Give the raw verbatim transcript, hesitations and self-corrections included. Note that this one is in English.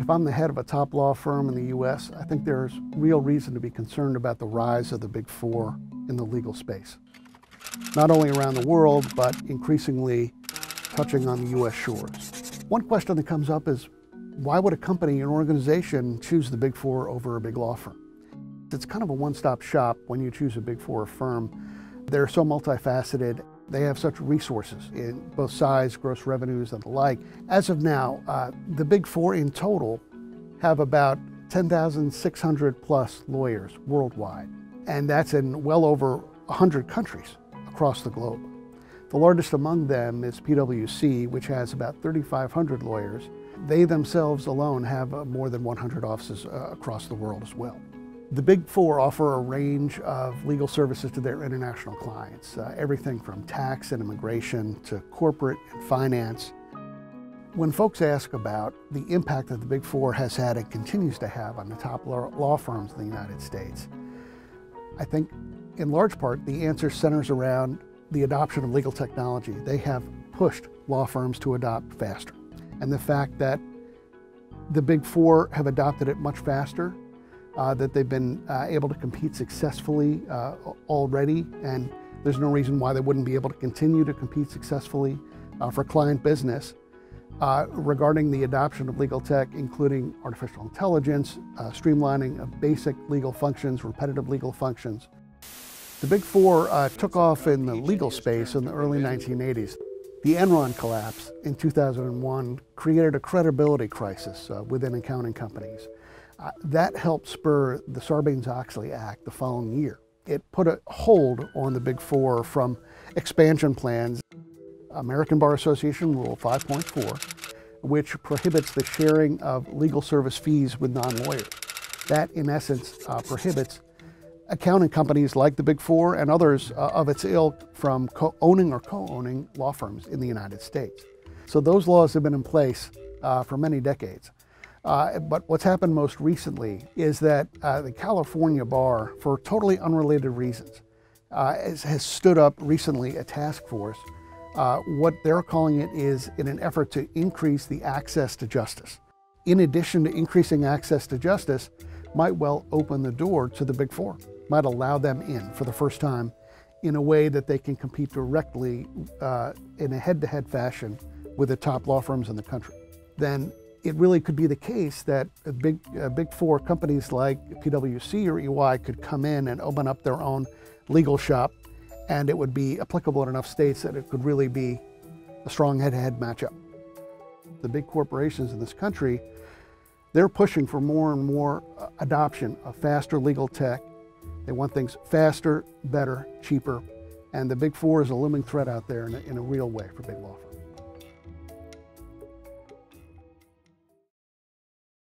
If I'm the head of a top law firm in the U S, I think there's real reason to be concerned about the rise of the Big Four in the legal space, not only around the world, but increasingly touching on the U S shores. One question that comes up is, why would a company or organization choose the Big Four over a big law firm? It's kind of a one-stop shop when you choose a Big Four firm. They're so multifaceted. They have such resources in both size, gross revenues, and the like. As of now, uh, the Big Four in total have about ten thousand six hundred plus lawyers worldwide, and that's in well over one hundred countries across the globe. The largest among them is PwC, which has about thirty-five hundred lawyers. They themselves alone have uh, more than one hundred offices uh, across the world as well. The Big Four offer a range of legal services to their international clients, uh, everything from tax and immigration to corporate and finance. When folks ask about the impact that the Big Four has had and continues to have on the top law firms in the United States, I think in large part the answer centers around the adoption of legal technology. They have pushed law firms to adopt faster, and the fact that the Big Four have adopted it much faster, Uh, that they've been uh, able to compete successfully uh, already, and there's no reason why they wouldn't be able to continue to compete successfully uh, for client business uh, regarding the adoption of legal tech, including artificial intelligence, uh, streamlining of basic legal functions, repetitive legal functions. The Big Four uh, took off in the legal space in the early nineteen eighties. The Enron collapse in two thousand one created a credibility crisis uh, within accounting companies. Uh, that helped spur the Sarbanes-Oxley Act the following year. It put a hold on the Big Four from expansion plans. American Bar Association Rule five point four, which prohibits the sharing of legal service fees with non-lawyers. That, in essence, uh, prohibits accounting companies like the Big Four and others uh, of its ilk from co-owning or co-owning law firms in the United States. So those laws have been in place uh, for many decades. Uh, but what's happened most recently is that uh, the California Bar, for totally unrelated reasons, uh, has, has stood up recently a task force. Uh, what they're calling it is in an effort to increase the access to justice. In addition to increasing access to justice, might well open the door to the Big Four, might allow them in for the first time in a way that they can compete directly uh, in a head-to-head fashion with the top law firms in the country. Then, it really could be the case that a big, a big four companies like PwC or E Y could come in and open up their own legal shop, and it would be applicable in enough states that it could really be a strong head-to-head matchup. The big corporations in this country, they're pushing for more and more adoption of faster legal tech. They want things faster, better, cheaper, and the Big Four is a looming threat out there in a, in a real way for big law firms.